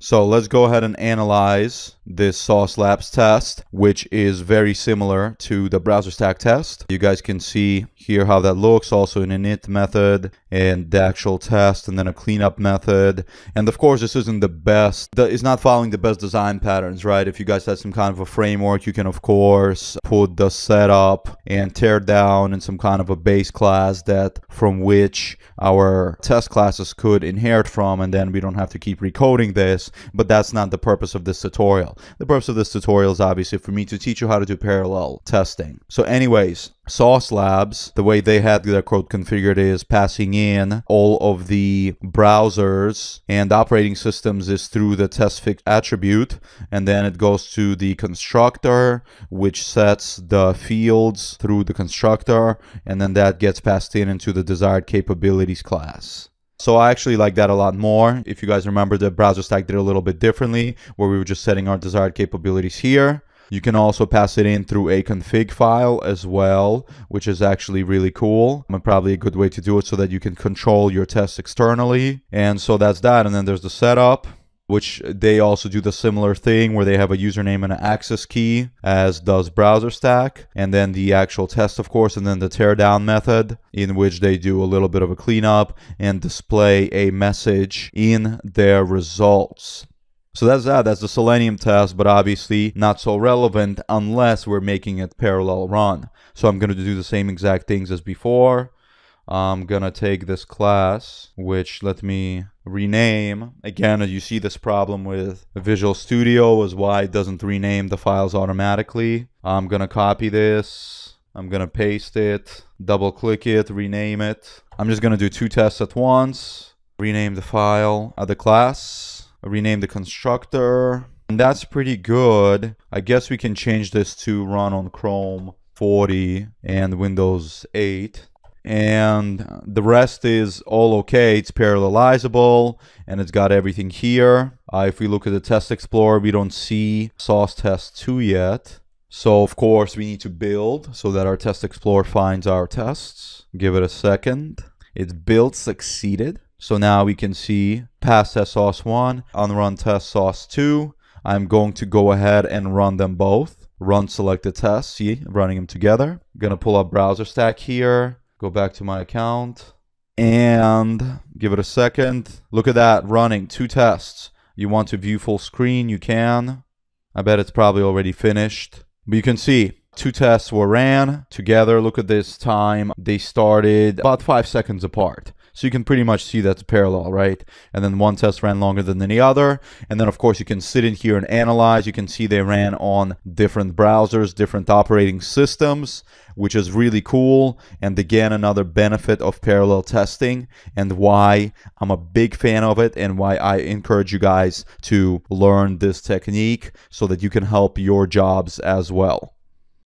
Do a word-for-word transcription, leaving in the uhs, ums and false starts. So let's go ahead and analyze this Sauce Labs test, which is very similar to the BrowserStack test. You guys can see here how that looks, also an init method and the actual test, and then a cleanup method. And of course, this isn't the best, the, it's not following the best design patterns, right? If you guys had some kind of a framework, you can of course put the setup and tear down in some kind of a base class that from which our test classes could inherit from, and then we don't have to keep recoding this. But that's not the purpose of this tutorial. The purpose of this tutorial is obviously for me to teach you how to do parallel testing. So anyways, Sauce Labs, the way they had their code configured is passing in all of the browsers and operating systems is through the testfix attribute, and then it goes to the constructor, which sets the fields through the constructor, and then that gets passed in into the desired capabilities class. So I actually like that a lot more. If you guys remember, the BrowserStack did it a little bit differently, where we were just setting our desired capabilities here. You can also pass it in through a config file as well, which is actually really cool and probably a good way to do it so that you can control your tests externally. And so that's that. And then there's the setup, which they also do the similar thing where they have a username and an access key, as does BrowserStack, and then the actual test, of course, and then the teardown method, in which they do a little bit of a cleanup and display a message in their results. So that's that, that's the Selenium test, but obviously not so relevant unless we're making it parallel run. So I'm going to do the same exact things as before. I'm gonna take this class, which let me rename. Again, as you see, this problem with Visual Studio is why it doesn't rename the files automatically. I'm gonna copy this, I'm gonna paste it, double click it, rename it. I'm just gonna do two tests at once. Rename the file of the class, rename the constructor, and that's pretty good. I guess we can change this to run on Chrome forty and Windows eight. And the rest is all okay. It's parallelizable and it's got everything here. Uh, if we look at the test explorer, we don't see Sauce Test two yet. So of course we need to build so that our test explorer finds our tests. Give it a second. It's build succeeded. So now we can see pass test sauce one, unrun test sauce two. I'm going to go ahead and run them both. Run selected tests, see, running them together. Gonna pull up BrowserStack here. Go back to my account and give it a second. Look at that, running two tests. You want to view full screen, you can. I bet it's probably already finished. But you can see two tests were ran together. Look at this time. They started about five seconds apart. So you can pretty much see that's parallel, right? And then one test ran longer than the other. And then of course you can sit in here and analyze. You can see they ran on different browsers, different operating systems, which is really cool. And again, another benefit of parallel testing and why I'm a big fan of it and why I encourage you guys to learn this technique so that you can help your jobs as well.